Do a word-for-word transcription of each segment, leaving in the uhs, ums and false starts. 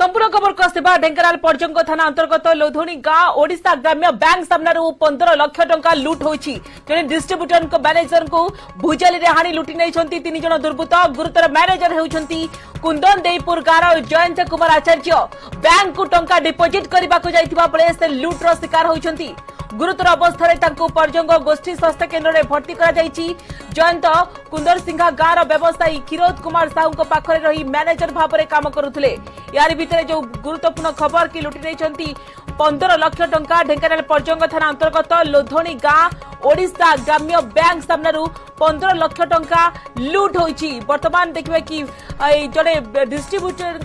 संपूर्ण खबर को आसवा ढेंकनाल पर्जंग थाना अंतर्गत लोधणी गां ओडिशा ग्राम्य बैंक सामनार पंदर लक्ष टंका लुट होछि। जने डिस्ट्रीब्यूटर को मैनेजर को भुजाली हाणी लुटि नेछंती तीन जन दुर्बृत्त। गुरुतर मैनेजर हेउछंती कुंदन देईपुर गांव जयंत कुमार आचार्य। बैंक को टंका डिपोजिट करबाको जायतिबा बेले से लुट्र शिकार होइछंती। गुरुतर अवस्था तांको पर्जंग गोष्ठी स्वास्थ्य केन्द्र में भर्ती करा जायछि। जयंत कुंदर सिंघा गांव व्यवसायी किरोत कुमार साहू पाखरे रही मैनेजर भाव में काम करुले। यार भीतर जो गुरुत्वपूर्ण खबर कि लुटि नहीं पंदर लक्ष टंका ढेंकानाल पर्जंग थाना अंतर्गत लोधणी गां ओडिशा ग्राम्य बैंक सामनारू पंदर लक्ष टंका लुट होइछि। वर्तमान देखिबे कि जड़े डिस्ट्रीब्यूटर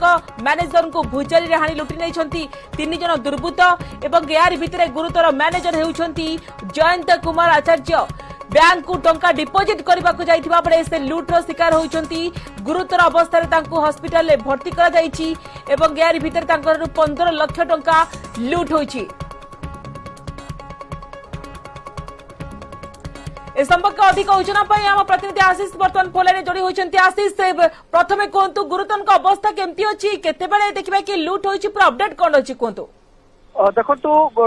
मैनेजर को भुजारी रे हाणी लुटि नहीं तीन जन दुर्बृत्त एवं यार भीतर गुरुतर मैनेजर हेउछंती जयंत कुमार आचार्य। बैंक को टंका डिपोजिट करबाको जायतिबा बेले से लुट्र शिकार होइछंती। गुरुतर अवस्था रे तांको हॉस्पिटल में भर्ती करा जायछि एवं यार भीतर तांकर पंदर लक्ष टंका लुट होइछि। इस संपर्क अधिक सूचना पर आम प्रतिनिधि आशीष बर्तन फोन लाइन जोड़ी होइछंती। आशीष प्रथमे कोंतु गुरुतर का अवस्था केमती अछि, केते बेले देखिबा कि लुट होइछि पर अपडेट कोन अछि कोंतु। देखु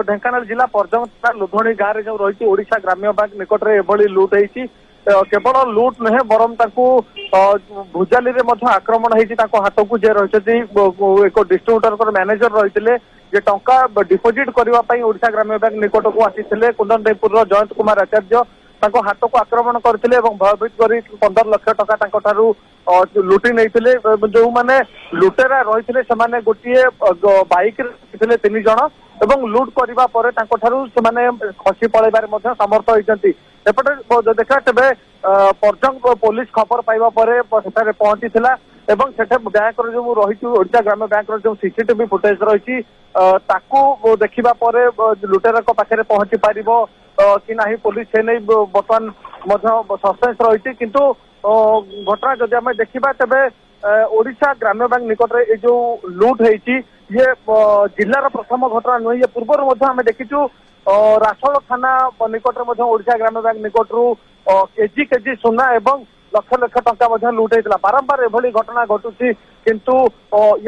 ढेंकानाल जिला पर्जंग लोधणी गांव जो रही ओडिशा ग्राम्य बैंक निकट में लुट होती। केवल लुट नुहे बरम भुजाली आक्रमण हाथ को जे रही एक डिस्ट्रीब्यूटर मैनेजर रही जे टंका डिपोजिट करने ओडिशा ग्राम्य बैंक निकट को आसी कुंदन देईपुर जयंत कुमार आचार्य हाथ को आक्रमण करते भयभीत कर पंदर लक्ष टका लुटि नहीं। जो मैंने लुटेरा रही से गोटे बाइक तीन जन एवं लुट करने से खसी पलैबार समर्थ होती। एपटे देखा तेरे पर्जंग पुलिस खबर पाइबा पर पहुंची एवं सेठे बैंक जो रही ओडिशा ग्राम्य बैंक जो सीसीटीवी फुटेज रही देखा पर लुटेरा पाखे पहुंची पार कि नहीं पुलिस से नहीं बर्तमान सस्पेन्स रही। किंतु घटना जदि आम देखा तेरे ओडिशा ग्राम्य बैंक निकट में ये जो लुट होती ये जिलार प्रथम घटना नुहे। ये पूर्व आम देखीचु रासोल थाना निकट में ओडिशा ग्राम्य बैंक निकट रू केजी केजी सुना एवं लक्ष लक्ष टंका लुट होता। बारंबार एभली घटना घटुची किंतु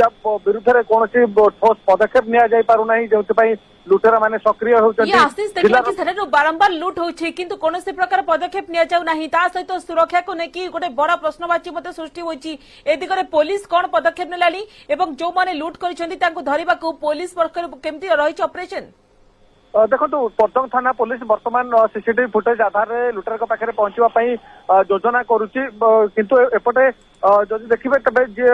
या विरुद्ध में कौन ठोस पदक्षेप निया जाय पारु नाही जेउतपई लुटेरा माने सक्रिय होउचंती। या आशीष देखिले कि सेरे बारंबार लुट होउची किंतु कोनोसी प्रकार पदक्षेप निया जाउ नाही ता सहित सुरक्षा को नेकी गोटे बड़ा प्रश्नवाची मते सृष्टि होईची। ए दिगरे पुलिस कोन पदक्षेप नेलाली एवं जो माने लुट करिसंती तांको धरिबा को पुलिस वर्कर केमती रहिछ ऑपरेशन। देखो पर्जंग थाना पुलिस वर्तमान सीसीटीवी फुटेज आधार में लुटेरा पाखे पहुंचा योजना करुच्ची। किंतु एपटे जदि देखिए तेज जे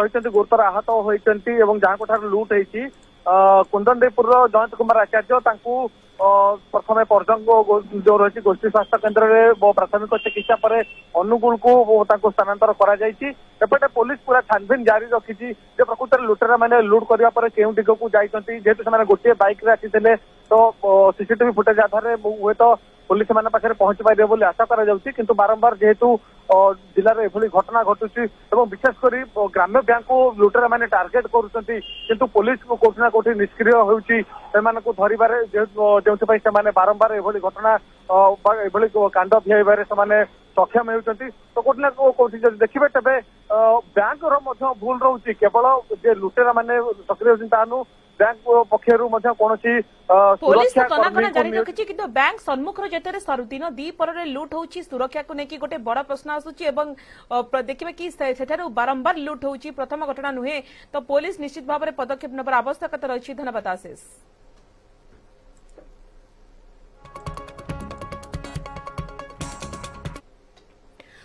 रही गुरुतर आहत होती जहां ठार लुट होती कुंदन देईपुर जयंत कुमार आचार्य प्रथम पर्जंग जो रही गोष्ठी स्वास्थ्य केन्द्र में प्राथमिक चिकित्सा पर अनुगुल को स्थानांतर करपटे पुलिस पूरा छानबीन जारी रखी प्रकृत में लुटेरा मैंने लुट करने क्यों दिग को जाती जेहेतु से गोटे बाइक आसी तो सीसीटीवी फुटेज आधार में हूँ तो पुलिस मान पाखे पहुंची पारे बोली आशा करा। बारंबार जेहेतु जिलार एभली घटना घटुची विशेषकर ग्राम्य बैंक को लुटेरा मैंने टार्गेट करुंट किंतु पुलिस कौटि ना कौटि निष्क्रिय हो धरबार जो बारंबार एभली घटना एभली कांड भियाबार से सक्षम होती। तो कौटि ना कौटि जब देखिए तेरे बैंक भूल रोचे केवल जे लुटेरा मैंने सक्रिय हो बैंक पुलिस कनाकना जारी रखी कि बैंक सन्मुखर जेतरे दिन दीपर लुट होची सुरक्षा को लेकिन गोटे बड़ा प्रश्न आसूची एवं देखिए कि बारंबार लुट होची प्रथम घटना नुहे तो पुलिस निश्चित भाव में पदक्षेप नबर आवश्यकता रही। धन्यवाद आशीष।